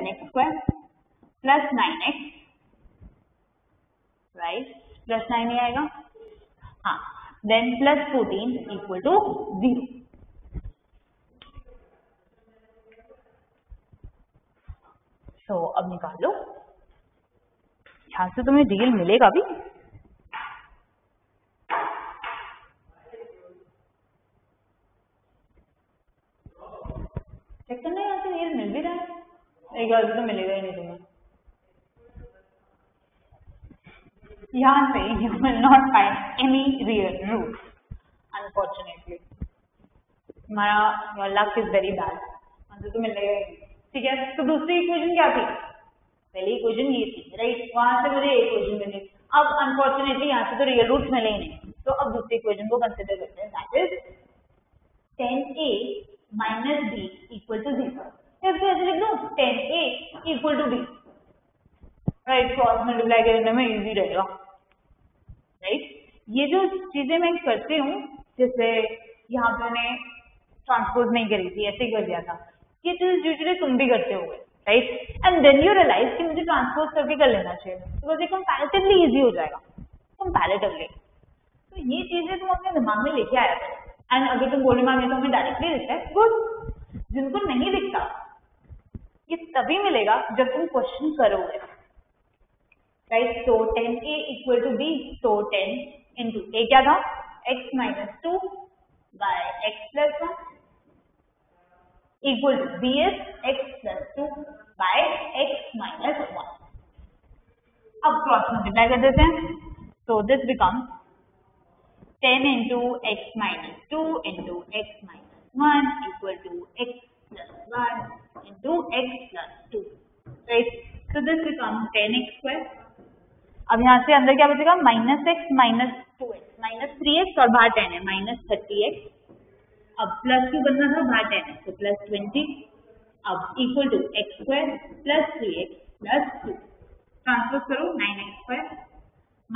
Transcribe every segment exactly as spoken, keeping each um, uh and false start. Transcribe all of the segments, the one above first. seven x square plus nine x, right? Plus nine ही आएगा, हाँ, then plus fourteen equal to zero. So अब निकालो, यहाँ से तुम्हें डील मिलेगा भी. चेक करना, यहाँ से डील मिल भी रहा है, एक बार तो मिलेगा ही नहीं तुम्हें. यहाँ से you will not find any real root unfortunately. हमारा luck is very bad, answer तो मिलेगा ही. ठीक है, तो दूसरी इक्वेशन क्या थी? पहली इक्वेशन ये थी, राइट? वहां से मुझे इक्वेशन मिली. अब अनफॉर्चुनेटली यहाँ से तो रियल रूट मिले ही नहीं, तो अब दूसरी इक्वेशन को कंसिडर करते हैं, that is ten a minus b equal to zero. ऐसे लिख दो, ten a equal to b, right? Cross multiply करने में इजी रहेगा, राइट? ये जो चीजें मैं करती हूँ, जैसे यहाँ पे मैंने ट्रांसपोज नहीं करी थी, ऐसे ही कर दिया था, ये चीज यूजुअली तुम भी करते होगे, right? And then you realize कि मुझे ट्रांसपोज करके कर लेना चाहिए, बिकॉज ये कंपैरेटिवली इजी हो जाएगा, कंपैरेटिवली. तो ये चीजें तुम अपने दिमाग में लेके आया था, एंड अगर तुम बोले मांगे तो हमें डायरेक्टली दिखता है, गुड. जिनको नहीं दिखता ये तभी मिलेगा जब तुम क्वेश्चन करोगे, राइट? तो ten a equal to b, तो टेन इंटू ए क्या था? X minus two by x plus one equal to b S x plus two by x minus one. अब क्रॉस मल्टीप्लाई कर देते हैं, तो this become ten into x minus two into x minus one equal to x plus one into x plus two, right? तो this become ten x square. अब यहाँ से अंदर क्या बचेगा? Minus x minus two x minus three x और बाहर ten है, माइनस थर्टी एक्स. अब प्लस टू बनना था, बाहर टेन है तो प्लस ट्वेंटी. अब equal to x square plus three x plus two. Transfer करो, nine x square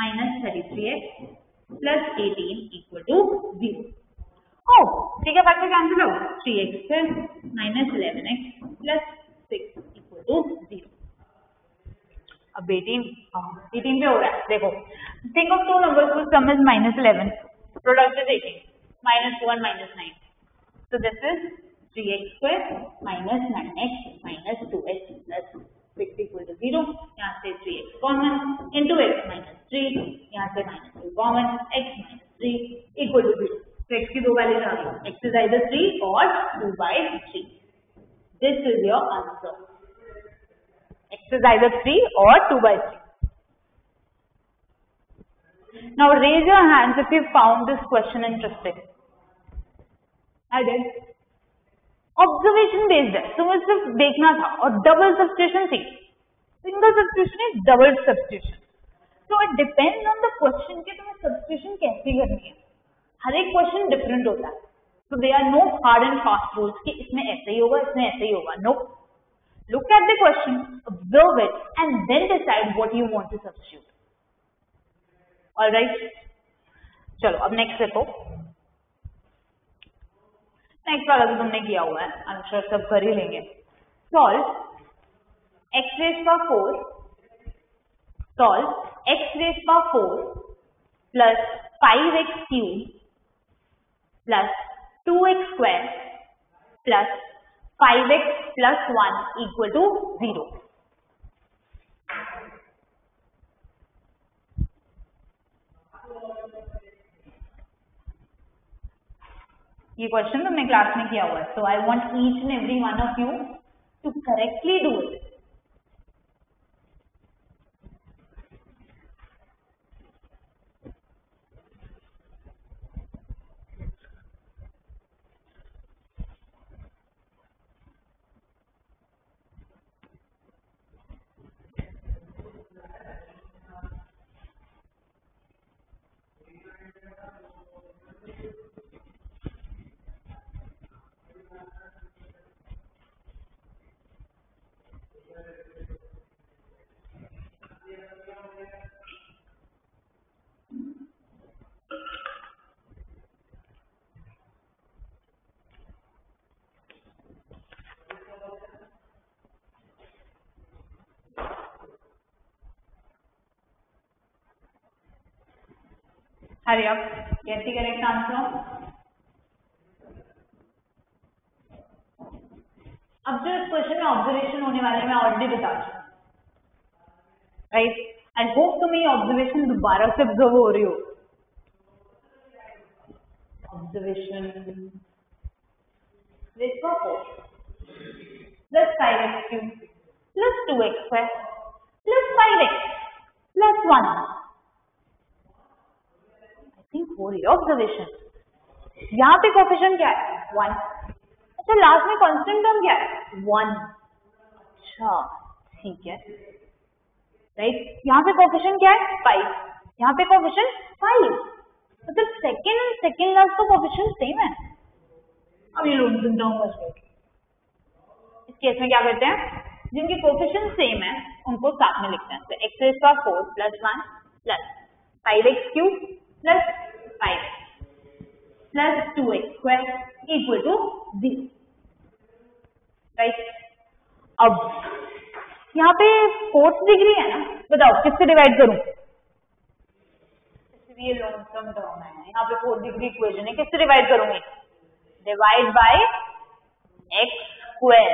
minus thirty three x plus eighteen equal to zero. ठीक है, बाकी कैंसिल हो, three x square minus eleven x plus six equal to zero. अब eighteen eighteen पे हो रहा है, देखो. थिंक ऑफ टू नंबर्स को sum is minus eleven, product is eighteen, minus two and minus nine. So this is three x square minus nine x minus two x plus six equal to zero. यहाँ से three x common, into x minus three, यहाँ से minus two common, x minus three equal to zero. तो x की दो values आ गई, x is either three और two by three. This is your answer, x is either three or two by three. Now raise your hands if you found this question interesting. I did. Observation based है, तुम्हें सिर्फ देखना था, और double substitution थी. Single substitution is double substitution. So it depends on the question कि तुम्हें substitution कैसे करनी है. हर एक question different होता है. So there are no hard and fast rules कि इसमें ऐसे ही होगा, इसमें ऐसे ही होगा. No. Look at the question, observe it, and then decide what you want to substitute. All right. चलो अब next देखो. Next वाला तो तुमने किया हुआ है, I'm sure सब कर ही लेंगे. Solve x raised by four. Solve x raised by four plus five x cube plus two x square plus five x plus one equal to zero. ये क्वेश्चन तुमने क्लास में किया हुआ है, so I want each and every one of you to correctly do it. Hurry up. Get the correct answer. अब जो इस question में ऑब्जर्वेशन होने वाले हैं मैं ऑलरेडी बता चुका, राइट? आई होप तुम्हें ये ऑब्जर्वेशन दोबारा से ऑब्जर्व हो रही हो। Observation ratio four plus five x cube plus two x square plus five x plus one. I think हो रही है ऑब्जर्वेशन। यहाँ पे कोफिशिएंट क्या है? वन। तो लास्ट में कांस्टेंट टर्म क्या है? वन। अच्छा ठीक है, राइट। यहाँ पे कोफिशिएंट क्या है? फाइव। यहाँ पे कोफिशिएंट फाइव, मतलब सेकेंड और सेकेंड लास्ट का कोफिशिएंट सेम है। अब ये लोग सुनता हूँ, इस केस में क्या करते हैं, जिनके कोफिशिएंट सेम है उनको साथ में लिखते हैं। तो x raise to four plus one plus five x cube plus five plus two x square equal to zero, right. अब यहाँ पे फोर्थ डिग्री है ना, बताओ किससे डिवाइड करूं? ये लॉन्ग टर्म टर्म है, यहाँ पे फोर्थ डिग्री इक्वेशन है, किससे डिवाइड करूंगी? Divide by x square.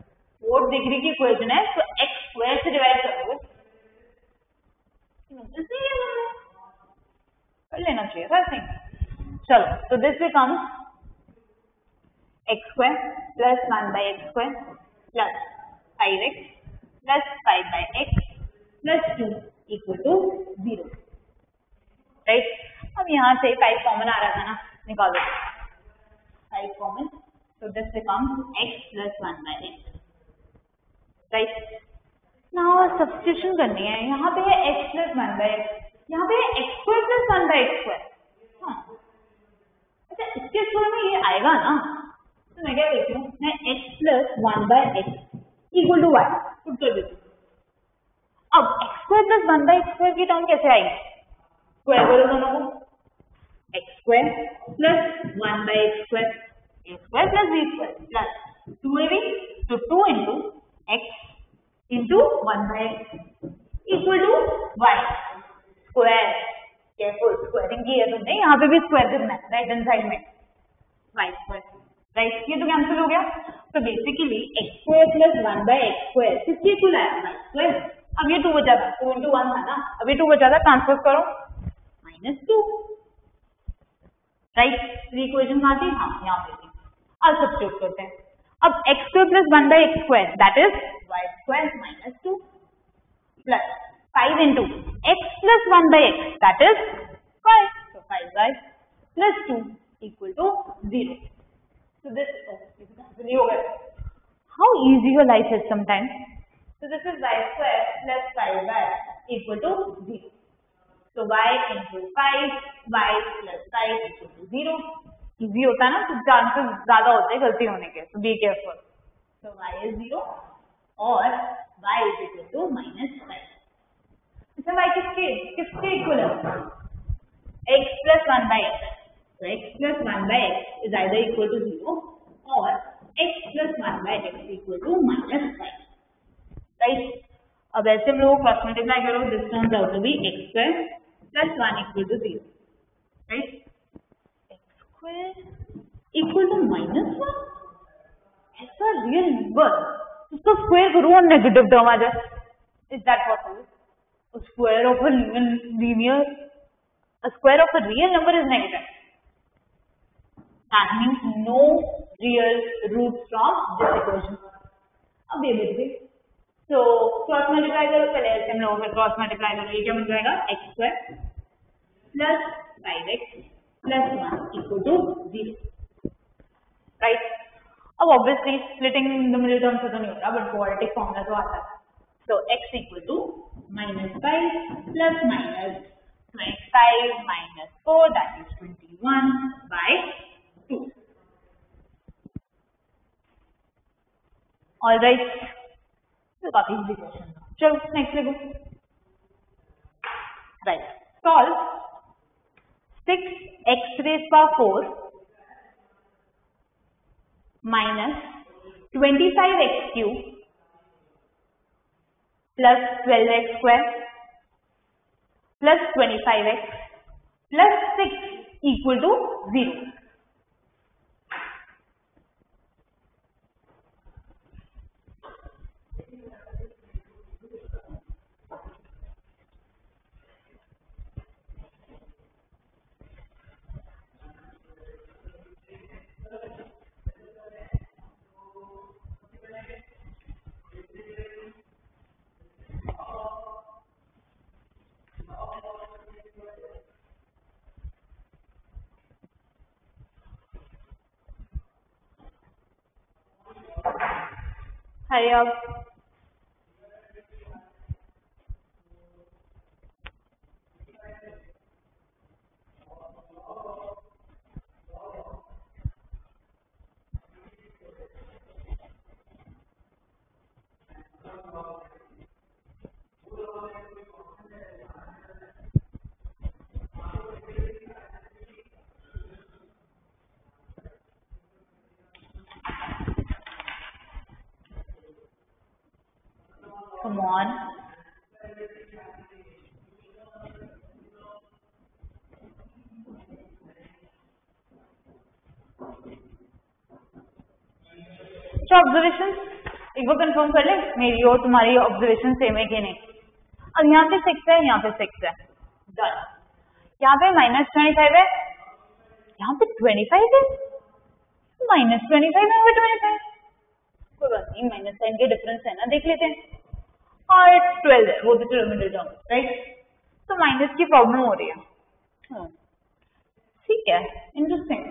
Fourth degree की इक्वेशन है तो एक्स स्क्वायर से डिवाइड करोगे, कर लेना चाहिए फर्स्ट थिंग। चलो तो this becomes x square plus one by x square plus five x plus five by x plus two equal to zero, right. अब यहाँ से फाइव कॉमन आ रहा था ना, निकालो फाइव कॉमन। तो this becomes x plus one by x, right. Now substitution करनी है। यहाँ पे है x plus one by x, यहाँ पे है x square plus one by x square. अच्छा इसके स्क्वायर में ये आएगा ना, तो मैं क्या करती हूँ, मैं x plus one by x equal to y put कर देती हूँ। अब x square plus one by x square की टर्म कैसे आएगी? स्क्वायर करो दोनों को, x square plus one by x square a square plus b square plus two a b, तो two into x into one by x equal to y square. Careful squaring की है तुमने, यहाँ पे भी स्क्वायर करना है, राइट हैंड साइड में वाई स्क्वायर, राइट right, ये तो कैंसिल हो गया। तो basically x square plus one by x square किसके इक्वल आया? Y square. अब ये टू बचा था, टू इंटू वन था ना, अब ये टू बचा था, ट्रांसफर करो minus two, right. Three equation कहाँ थी? हाँ यहाँ पे थी। अब सब्स्टिट्यूट करते हैं। अब x square plus one by x square that is y square minus two plus five into x plus one by x that is five, तो five y plus two equal to zero. So this is easy. How easy your life is sometimes. So this is y square plus five y equal to zero. So y into five, y plus five equal to zero. Easy होता है ना, तो chances ज़्यादा होते हैं गलती होने के, so be careful. So y is zero और y is equal to minus five. इसमें y किसके किसके इक्वल है? X plus one by x. So x plus one by x is either equal to zero or x plus one by x is equal to minus five, right? अब ऐसे हम लोग cross multiply करो, this terms out to be x square plus one equal to zero, right. X square equal to minus one, ऐसा real number उसका square करो और negative term आ जाए, is that possible? Square of a linear square of a real number is negative. That means no real root from this equation. अब ये देखिए, so cross multiply करो, पहले ऐसे हम लोग cross multiply करो, ये क्या बन जाएगा? X square plus five x plus one equal to zero, right? अब obviously splitting the middle term से तो नहीं हो रहा, but quadratic formula तो आता है, so x equal to minus five plus minus twenty five minus four that is twenty one by two. All right, so काफी इजी क्वेश्चन। चलो नेक्स्ट देखो, right. Solve six x raise to four minus twenty five x cube plus twelve x square plus twenty five x plus six equal to zero. Hi, up. Come on. तो observation एक बार confirm कर ले, मेरी और तुम्हारी observation same है कि नहीं. अब यहाँ पे सिक्स है, यहाँ पे सिक्स है, डन. यहाँ पे माइनस ट्वेंटी फाइव है, यहाँ पे ट्वेंटी फाइव है, माइनस ट्वेंटी फाइव है, ट्वेंटी फाइव कोई बात नहीं, माइनस साइन के डिफरेंस है ना, देख लेते हैं. और ट्वेल्व है, वो तो चलो मिडिल टर्म, राइट. तो माइनस की प्रॉब्लम हो रही है, ठीक है, इंटरेस्टिंग.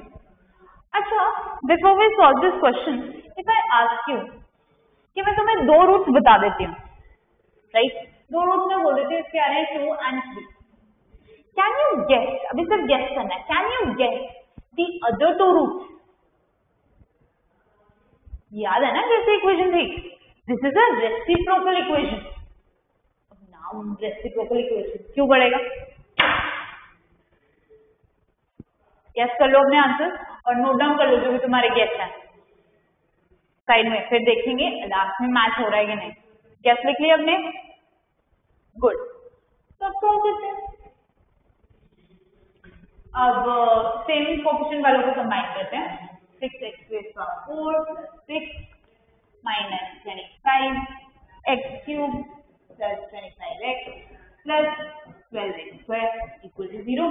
अच्छा, before we solve this question, if I ask you कि मैं तुम्हें दो रूट्स बता देती हूँ, राइट right? दो रूट्स में बोल देती हूँ, इसके आ रहे हैं two and three. Can you guess, अभी सिर्फ गेस करना है, can you guess the other two roots? याद है ना जैसे इक्वेशन थी, this is a reciprocal equation. Now reciprocal equation क्यों बढ़ेगा, गैस कर लो अपने आंसर और नोट डाउन कर लो जो भी तुम्हारे गैस है साइड में, फिर देखेंगे लास्ट में मैच हो रहा है कि नहीं. गैस लिख लिया अपने, गुड. तो अब क्या करते हैं, अब सेम कोएफिशिएंट वालों को कंबाइन करते हैं. Six x plus four plus six minus twenty five x cube plus twenty five x plus twelve x square equal to zero.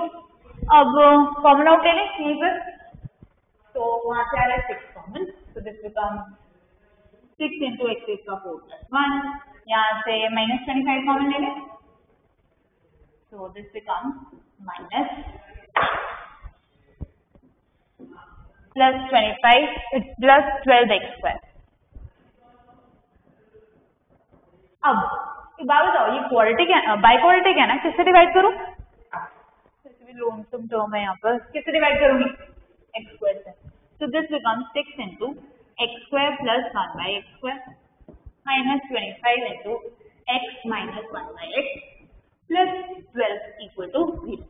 अब कॉमन आउट ले लें यहीं पर, तो वहां से आ रहा है सिक्स कॉमन, तो this become six into x x का फोर प्लस वन. यहाँ से माइनस ट्वेंटी फाइव कॉमन ले लें, तो this become minus plus twenty five plus twelve x square. अब एक बात बताओ, ये क्वाड्रेटिक है, बाय क्वाड्रेटिक है ना, किससे डिवाइड करूं? लोनसम टर्म है यहाँ पर, किससे डिवाइड करूंगी? एक्स स्क्वायर से. So this become six into x square plus one by x square minus twenty five into x minus one by x plus twelve equal to zero.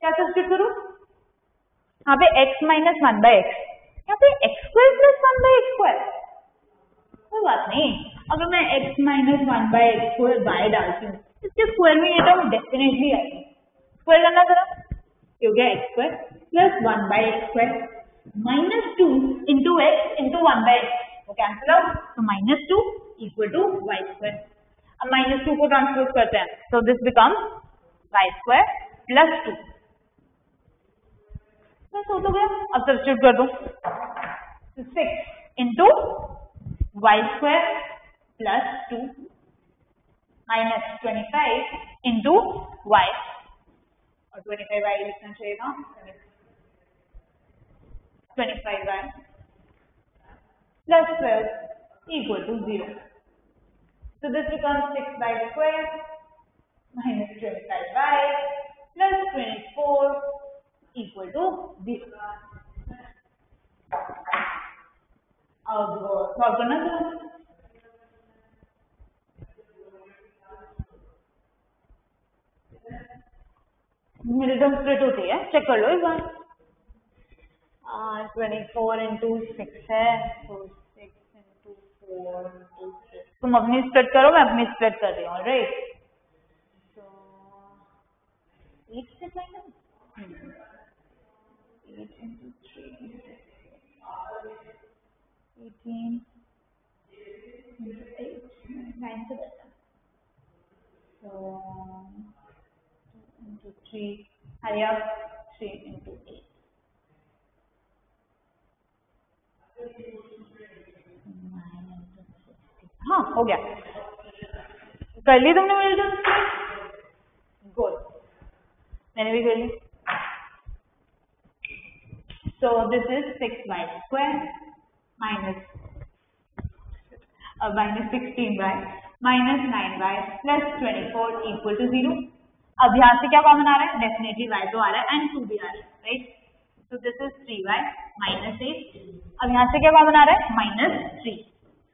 क्या substitute करूं? यहाँ पे x minus one by x, यहाँ पे x square plus one by x square, कोई बात नहीं. अगर मैं x minus one by x square by डालती हूँ, इसके स्क्वायर में ये टर्म डेफिनेटली आएगी. स्क्वायर करना जरा, हो गया x square plus one by x square minus two into x into one by x, वो कैंसिल आउट, तो minus two equal to y square. अब माइनस टू को ट्रांसपोज करते हैं, तो this become y square plus two. बस हो तो गया. अब सब्स्टिट्यूट कर दो, six into y square plus two minus twenty five into y, और ट्वेंटी फाइव वाई लिखना चाहिए ना, twenty five y plus twelve equal to zero. So this becomes six y square minus twenty five y plus twenty four equal to zero. अब solve करना था, middle term split होती है, check कर लो एक बार. ट्वेंटी फोर इंटू सिक्स है, तो six into four into six. तुम अपनी स्प्लिट करो, मैं अपनी स्प्लिट कर रही हूँ, राइट. तो एट से minus eight into three, eighteen into eight, nine to the so two into three, hurry up, three into eight. हाँ हो गया, कर ली तुमने मेरी जो गोल, मैंने भी कर ली. So this is six by square minus uh, minus sixteen by minus nine by plus twenty-four equal to zero. अब यहाँ से क्या कॉमन आ रहा है? Definitely y तो आ रहा है and two भी आ रहा है, right? So this is three by minus eight. अब यहाँ से क्या कॉमन आ रहा है? Minus three.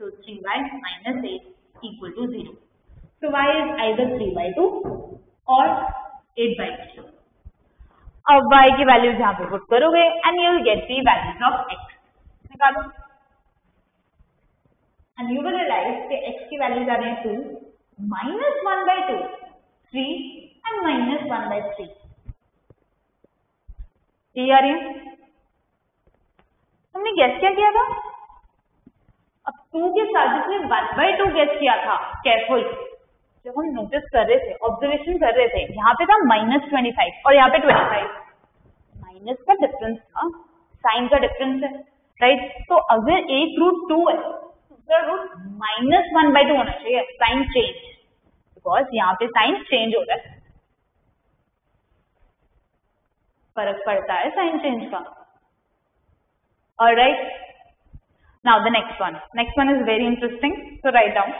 So three by minus eight equal to zero. So y is either three by two or eight by three. अब y की वैल्यू यहाँ पे पुट करोगे and you will get the values of x. निकालो and you will realize कि x की values आ रही है two, minus one by two, three and minus one by three. ये आ रही है. तुमने गैस क्या किया था? टू के साथ जिसने वन बाई टू गेस किया था, केयरफुल, जब हम नोटिस कर रहे थे, ऑब्जर्वेशन कर रहे थे, यहाँ पे था माइनस ट्वेंटी फाइव और यहाँ पे ट्वेंटी फाइव, माइनस का डिफरेंस था, साइन का डिफरेंस है, राइट? तो अगर एक रूट टू है, दूसरा root minus one by two होना चाहिए, साइन चेंज, बिकॉज यहाँ पे साइन चेंज हो रहा है, फर्क पड़ता है साइन चेंज का. Alright, now the next one next one is very interesting, so write down.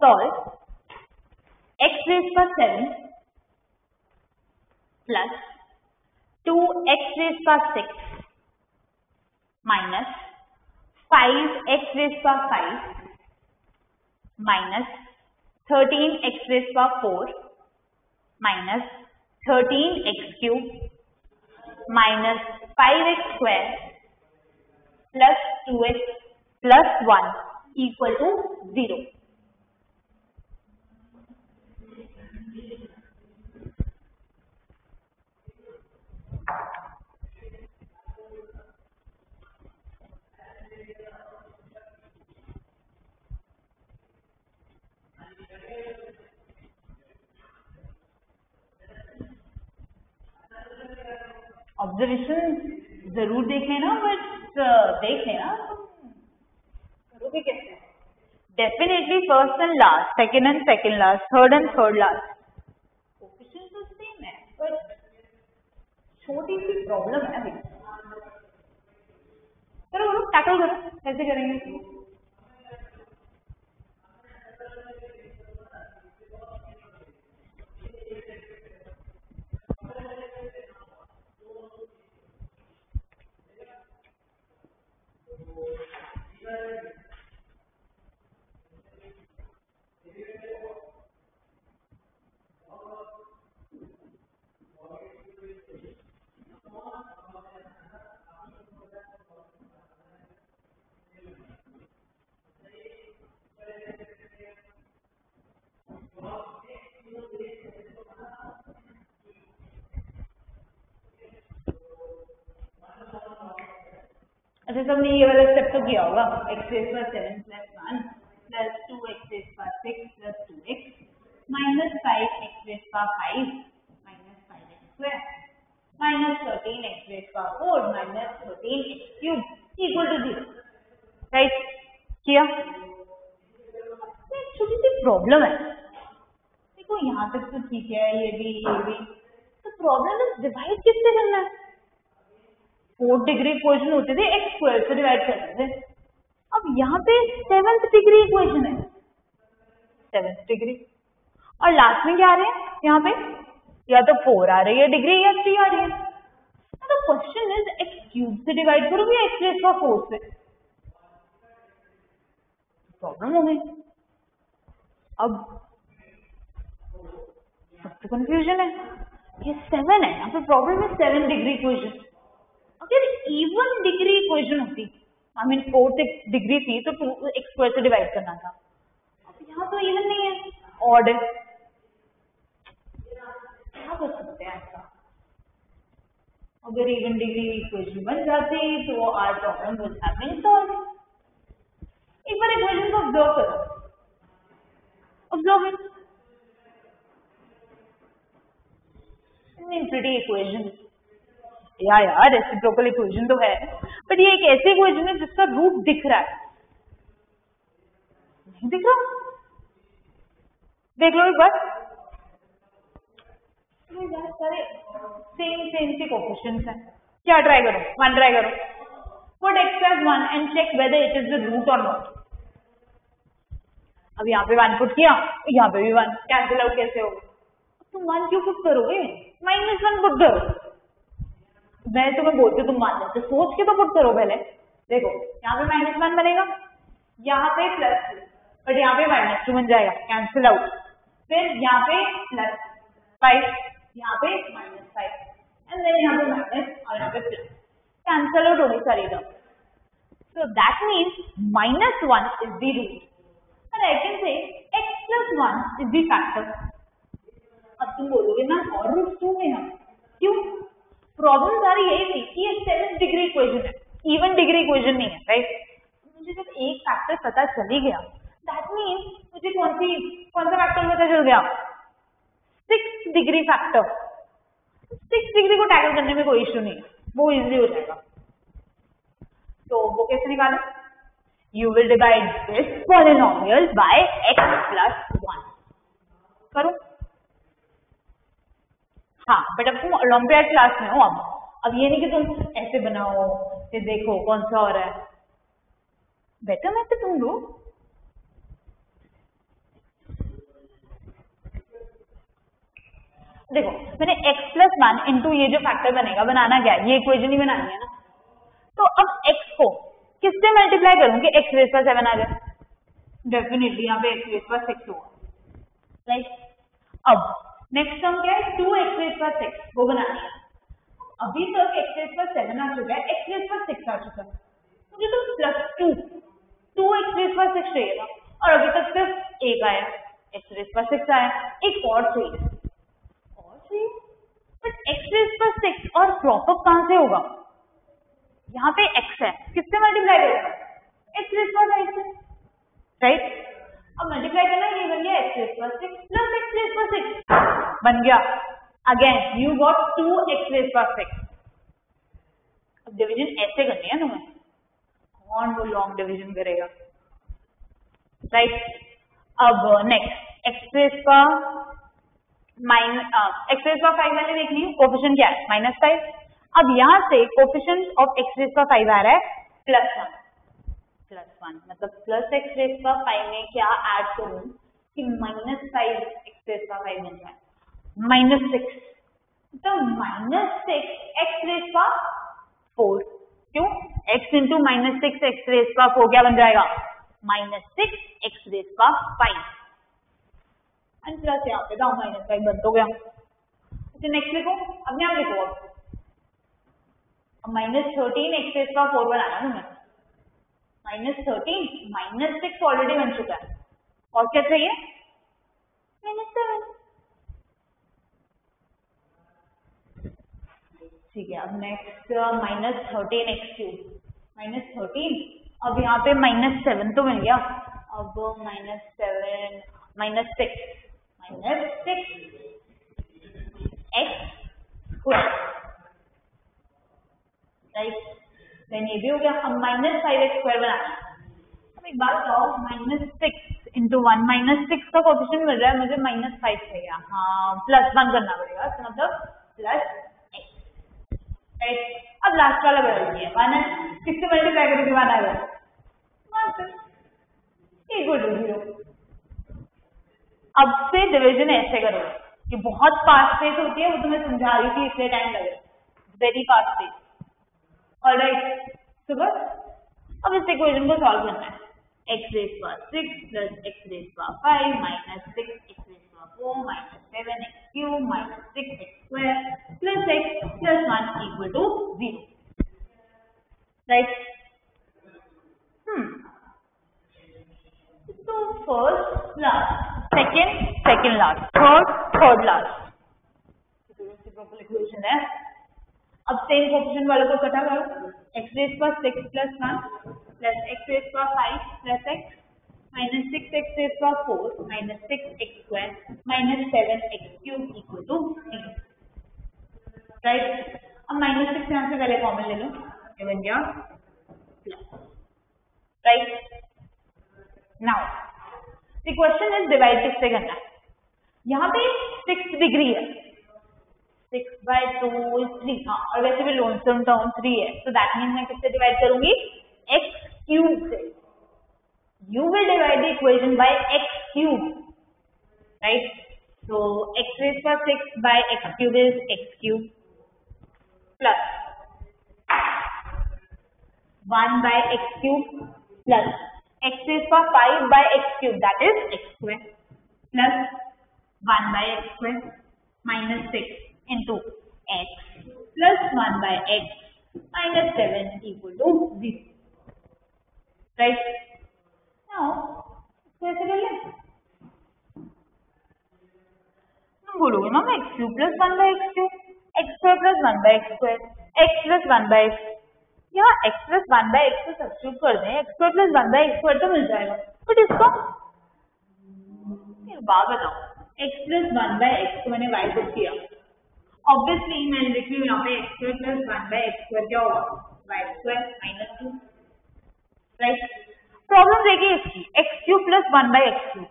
Solve x raised by seven plus two x raised by six minus five x raised by five minus thirteen x raised by four minus thirteen x cube minus five x square plus two x plus one equal to zero. Observation जरूर देख लेना, but देख लेना करोगे कैसे. Definitely first and last, second and second last, third and third last, coefficient तो same है, पर छोटी सी प्रॉब्लम है अभी. करो करो टैकल करो, कैसे करेंगे इसको? अच्छा, सबने ये वाला स्टेप तो किया होगा, x raised by seven plus one plus two x raised by six plus two x minus five x raised by five minus five x square minus thirteen x raised by four minus thirteen x cube equal to zero. Right किया? छोटी सी problem है. देखो यहाँ तक तो ठीक है, ये भी ये भी. तो प्रॉब्लम है डिवाइड किससे करना है? फोर्थ डिग्री इक्वेशन होते थे एक्स स्क्वायर से डिवाइड करते थे. अब यहाँ पे सेवेंथ डिग्री इक्वेशन है, सेवेंथ डिग्री, और लास्ट में क्या आ रहे हैं यहाँ पे? या तो फोर आ रही है डिग्री या थ्री आ रही है. तो क्वेश्चन इज एक्स क्यूब से डिवाइड करोगे या एक्स रेज़्ड बाय फोर से? प्रॉब्लम हो गई. अब सबसे कंफ्यूजन है, ये सेवन है यहाँ पे, प्रॉब्लम है सेवन डिग्री इक्वेशन. अगर इवन डिग्री इक्वेशन होती, आई मीन फोर्थ डिग्री थी, तो टू एक्स स्क्वायर से डिवाइड करना था. अब यहाँ तो इवन नहीं है, ऑड है. कर सकते हैं ऐसा। अगर इवन डिग्री इक्वेशन बन जाती तो our problem would have been solved. एक बार इक्वेशन को ऑब्जर्व करो, ऑब्जर्व प्रिटी इक्वेशन या यार रेसिप्रोकल इक्वेशन तो है, बट ये एक ऐसी इक्वेशन है जिसका रूट दिख रहा है, नहीं दिख रहा? देख लो एक बार, सारे सेम सेम से कोएफिशिएंट्स हैं। क्या ट्राई करो, वन ट्राई करो, put x as one and check whether it is the root और नॉट। अब यहाँ पे वन पुट किया, यहाँ पे भी वन, कैंसिल आउट कैसे होगा? तुम वन क्यों पुट करोगे, माइनस वन पुट करो। मैं तुम्हें बोलती हूँ तुम मान जाते, सोच के तो पुट करो पहले। देखो यहाँ पे माइनस वन बनेगा, यहाँ पे प्लस टू, बट यहाँ पे माइनस टू बन जाएगा, कैंसिल आउट। फिर यहाँ पे प्लस फाइव, यहाँ पे माइनस फाइव, एंड देन यहाँ पे माइनस और यहाँ पे प्लस, कैंसिल आउट होगी सारी term. So that means minus one is the root और I can say x plus one is the factor. अब तुम बोलोगे ना और रूट टू में हम क्यों? प्रॉब्लम सारी यही थी कि ये सेवन डिग्री इक्वेशन है, इवन डिग्री इक्वेशन नहीं है, राइट? मुझे जब एक फैक्टर पता चली गया, दैट मींस मुझे कौन सी कौन सा फैक्टर पता चल गया? Six degree factor. Six degree को टैकल करने में कोई इश्यू नहीं है, वो इजी हो जाएगा। तो वो कैसे निकाले? You will divide this polynomial by x plus one करो। हाँ, बट अब तुम ओलम्पियाड क्लास में हो, अब अब ये नहीं कि तुम ऐसे बनाओ फिर देखो कौन सा हो रहा है बेटर। मैं तो तुम लो देखो, मैंने x प्लस वन इंटू ये जो फैक्टर बनेगा, बनाना क्या है, ये इक्वेशन ही बनानी है ना। तो अब x को किससे मल्टीप्लाई करूं कि x रेस पर सेवन आ जाए? डेफिनेटली यहाँ पे x रेस पर सिक्स होगा, राइट? अब नेक्स्ट टर्म क्या है? टू एक्स रेस पर सिक्स, वो बनानी है। अभी तक एक्स रेस पर सेवन आ चुका है, एक्स रेस पर सिक्स आ चुका है, मुझे तो plus two two x raise पर सिक्स चाहिए था, और अभी तक सिर्फ एक आया, एक्स रेस पर सिक्स आया। एक और चाहिए, और चाहिए, बट एक्स रेस पर सिक्स और क्रॉपअप कहाँ से होगा? यहाँ पे एक्स है, किससे मल्टीप्लाई करेगा? एक्स रेस पर सिक्स, राइट? अब मल्टीप्लाई करना, ये बन गया एक्स रेस पर सिक्स प्लस एक्स रेस पर सिक्स बन गया। Again you got two x raise पर सिक्स। अब डिवीजन ऐसे करनी है तुम्हें, कौन वो लॉन्ग डिवीजन करेगा, राइट? अब नेक्स्ट एक्स रेस पर माइनस एक्स रेस पर फाइव वाले देखनी है, कोफिशिएंट क्या है? Minus five. अब यहाँ से कोफिशिएंट ऑफ एक्स रेस पर फाइव आ रहा है प्लस वन, प्लस वन मतलब प्लस एक्स रेस पर फाइव में क्या ऐड करूं कि माइनस फाइव एक्स रेस पर फाइव बन जाए? माइनस सिक्स, तो माइनस सिक्स एक्स रेस पर फोर। क्यों? X into minus six x raise पर फोर क्या बन जाएगा? माइनस सिक्स एक्स रेस पर फाइव, एंड प्लस यहाँ पे था माइनस फाइव बंद हो गया। तो नेक्स्ट लिखो, अपने आप लिखो। अब माइनस थर्टीन एक्स रेस पर फोर बनाना तुम्हें, minus thirteen minus six already बन चुका है, और क्या चाहिए? माइनस सेवन, ठीक है। अब next minus thirteen x cube minus thirteen, अब यहाँ पे माइनस सेवन तो मिल गया, अब minus seven minus six minus six x square, right? ये भी हो गया। अब माइनस फाइव एक्स स्क्वायर बनाना। अब एक बात बताओ, minus six into one, minus six का कोएफिशिएंट मिल रहा है मुझे, माइनस फाइव चाहिए, हाँ प्लस वन करना पड़ेगा, तो मतलब प्लस एक्स, राइट? अब लास्ट वाला बदल दिया, वन एंड सिक्स से मल्टीप्लाई करके वन आ गया। अब से डिविजन ऐसे करो कि बहुत फास्ट पेस होती है, वो तुम्हें समझा रही थी इसलिए टाइम लगेगा, वेरी फास्ट पेस। ऑलराइट, तो बस अब इस इक्वेशन को सॉल्व करना है। एक्स रेस पर सिक्स प्लस एक्स रेस पर five minus six x raise पर four minus seven x cube minus six x square plus x plus one equal to zero, right? Hmm तो first last, second second last, third third last. Conclusion है। अब same coefficient वालों को इकट्ठा करो, x raise पर six plus one plus x raise पर five plus x minus six x raise पर four minus six x square minus seven x cube equal to right. अब माइनस सिक्स यहाँ से पहले कॉमन ले लो, इवन गया plus right. Now the question is divide किससे करना है। यहाँ पे सिक्स डिग्री है, six by two is three, हाँ और वैसे भी लोनसम टर्म थ्री है, तो दैट मीन मैं किससे डिवाइड करूंगी, एक्स क्यूब से। You will divide the equation by x cube right. तो एक्स रेज पर six by x cube is x cube plus one by x cube plus x raise पर five by x cube that is x square plus one by x square minus six into x plus one by x minus seven equal to zero right। now कैसे कर लें, तुम बोलोगे मामा x cube plus one by x cube x square plus one by x square x plus one by x, यहाँ x plus one by x को substitute कर दें, x square plus one by x square तो मिल जाएगा, but इसको फिर बात बताओ x plus one by x को मैंने y को किया, ऑब्वियसली मैंने लिख ली यहाँ पे x square plus one by x square क्या होगा, y square minus two right. Problem देखिए इसकी, x cube plus one by x cube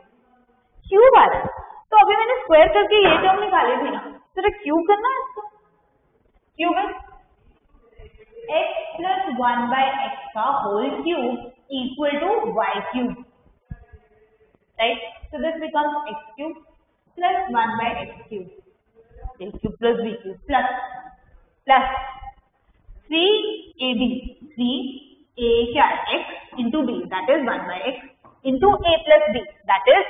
cube आ रहा है, तो अभी मैंने स्क्वायर करके ये टर्म निकाली थी ना, तो क्यूब करना है इसको, क्यूब है x plus one by x का whole cube equal to y cube right. So this becomes x cube plus one by x cube cube plus b cube plus plus three a b, three a क्या है x into b that is one by x into a plus b that is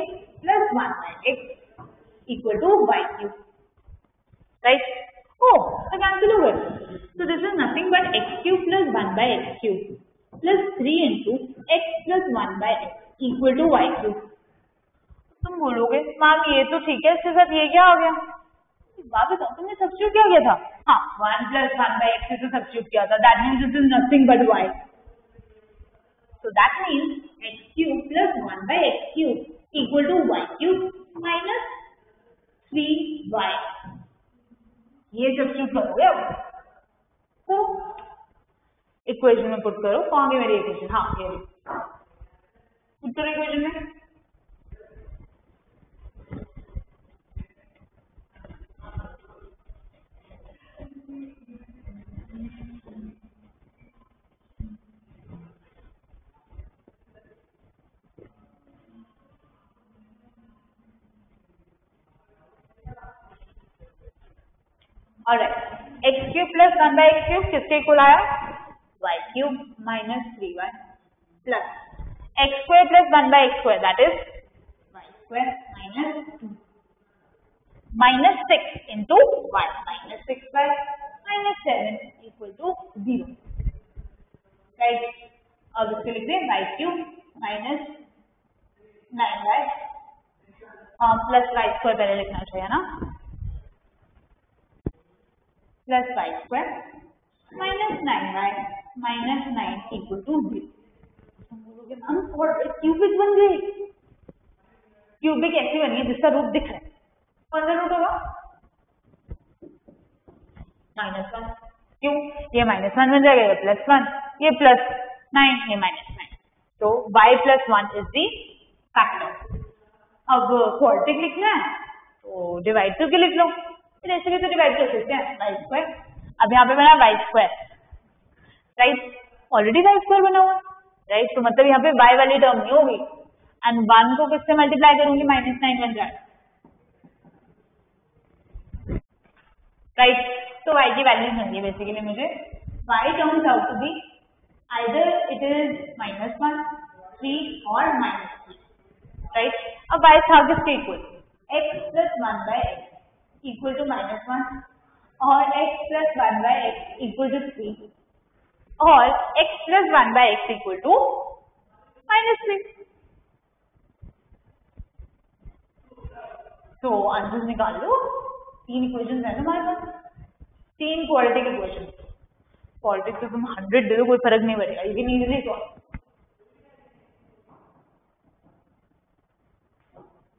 x plus one by x equal to y cube right. ओ तो cancel हो गए, so this is nothing but x cube plus one by x cube plus three into x plus one by x equal to y cube. तुम बोलोगे ma'am ये तो ठीक है, इसके साथ ये क्या हो गया, बात बताओ तुमने सब्स्टिट्यूट क्या किया था, हाँ one plus one by x से सब्स्टिट्यूट किया था, that means it is nothing but y, so that means x cube plus one by x cube equal to y cube minus three y, ये substitute करोगे। अब तो equation में put करो, कौन है मेरी इक्वेशन, हाँ ये पुट करो इक्वेशन में, x cube plus one by x cube किसके इक्वल आया, y cube minus three y plus x square plus one by x square that is y square minus two minus six into y minus six by minus seven equal to zero right. अब इसको लिख दें y cube minus nine y plus y square पहले लिखना चाहिए ना, plus y square minus nine y minus nine equal to zero. Cubic बन गई, क्यूबिक ऐसी बनी है जिसका रूप दिख रहा है, कौन सा रूट होगा, माइनस वन, क्यों ये माइनस वन बन जाएगा, ये प्लस वन, ये प्लस नाइन, ये माइनस नाइन, तो y plus one is the factor. अब क्वाड्रेटिक लिखना है तो डिवाइड करके लिख लो, ऐसे भी तो डिवाइड कर सकते हैं वाई स्क्वायर, अब यहाँ पे बना y square right, already y square बना हुआ राइट, तो मतलब यहाँ पे वाई वाली टर्म नहीं होगी, एंड वन को किससे मल्टीप्लाई करूंगी, माइनस नाइन बन जाएगा राइट। तो वाई की वैल्यू होंगी बेसिकली मुझे, y turns out to be either it is minus one three or minus three right. अब वाई था किसके equal, x plus one by x equal to minus one और x plus one by x equal to three और x plus one by x equal to minus three, तो answer निकाल लो तीन equation है ना हमारे पास, तीन क्वालिटी के क्वेश्चन। पॉलिटिक्स में तुम हंड्रेड दे दो कोई फर्क नहीं पड़ेगा, you can easily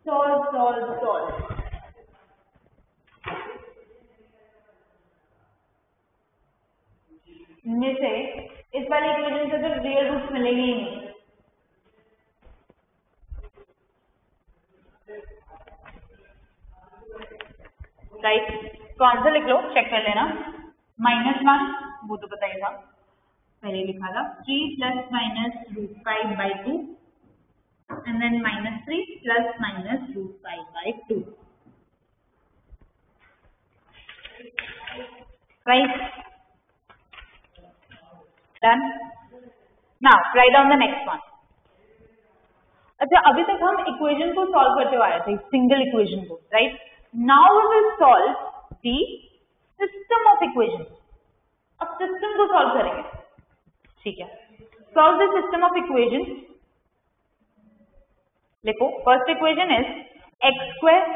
solve solve solve. इनमें से इस वाले इक्वेशन से तो रियल रूट्स मिलेंगे ही नहीं, राइट? तो आंसर लिख लो, चेक कर लेना। माइनस वन वो तो पता ही था, पहले लिखा था three plus minus root five by two and then minus three plus minus root five by two, right? Done. Now write down the next one. अच्छा, अभी तक हम इक्वेशन को सॉल्व करते हुए आए थे, सिंगल इक्वेशन को, right? Now we will solve the system of equation. अब सिस्टम को सॉल्व करेंगे, ठीक है? Solve the system of equation. लिखो, first equation is x square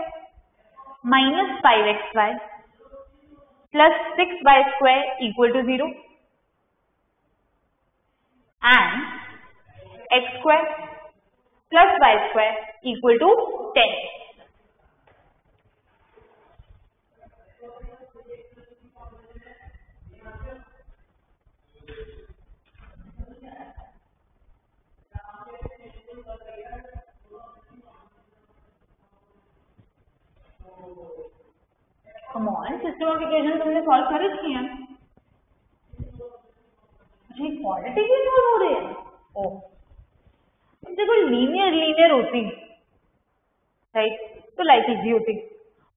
minus five x y plus six y square equal to zero and x square plus y square equal to ten. Come on, system of equation तुमने solve कर रखी है, quality भी involve हो रही है। Oh, देखो linear linear होती, राइट? तो लाइफ इजी होती,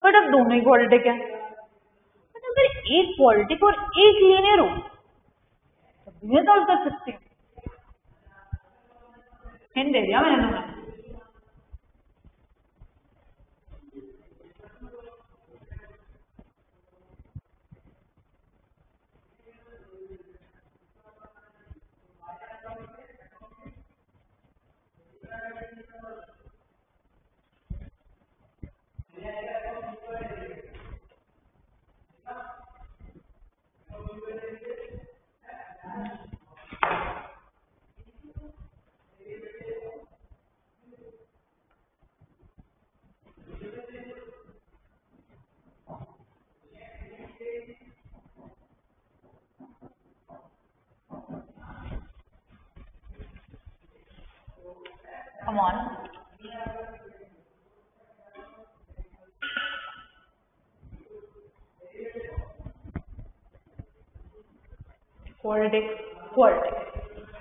बट अब दोनों ही क्वालिटी क्या है? तो अगर एक क्वालिटी और एक लीनियर हो तो दोनों सॉल्व कर सकते हैं। हिंट दे दिया मैंने तुम्हें, come on।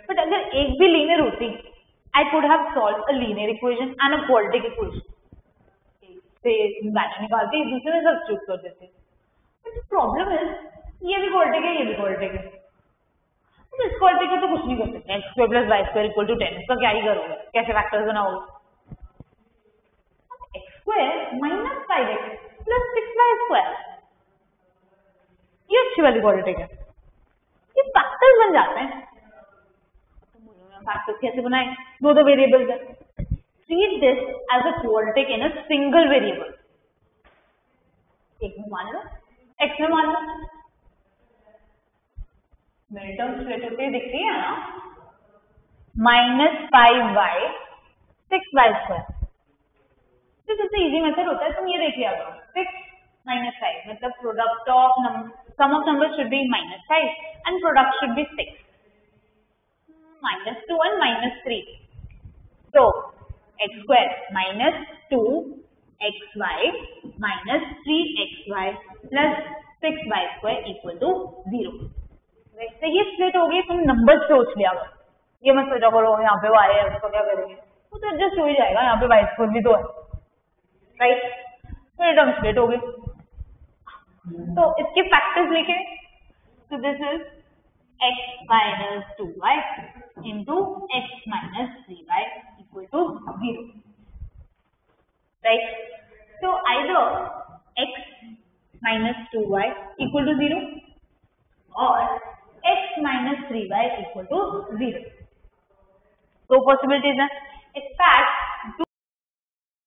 बट अगर एक भी लीनियर होती, I could have solve a linear equation and a quadratic equation, से मैच निकालते एक दूसरे में सब्स्टिट्यूट कर देते। बट प्रॉब्लम है ये भी क्वाड्रेटिक है, ये भी क्वाड्रेटिक है, तो इस क्वाड्रेटिक का तो कुछ नहीं कर सकते। X square plus y square equal to ten, इसका क्या ही करोगे, कैसे फैक्टर्स बनाओगे? X square minus five x plus six y square, ये अच्छी वाली क्वाड्रेटिक है, फैक्टर्स बन जाते हैं। फैक्टर्स कैसे बनाए? दो दो वेरिएबल्स है। Treat this as a quadratic in a single variable. एक में मान लो, एक्स में मान लो, मिड टर्म स्प्लिट होती दिख रही है ना, minus five y six y square. तो सबसे इजी मेथड होता है, तुम ये देख लिया करो, सिक्स माइनस फाइव मतलब product of number, sum of numbers should be minus five and product should be six, minus two and minus three. So x square minus two xy minus three xy plus six y square equal to zero. वैसे ये split हो गई, तुम number सोच लिया करो, ये मत सोचा करो यहाँ पे y है उसको क्या करेंगे, वो तो एडजस्ट हो ही जाएगा, यहाँ पे y square भी तो है, राइट? फिर टर्म स्प्लिट हो गई, तो इसके फैक्टर्स लिखे। तो this is x minus two y into x minus three y equal to zero, right? तो either x minus two y equal to zero और x minus three y equal to zero, दो possibilities हैं। इस पर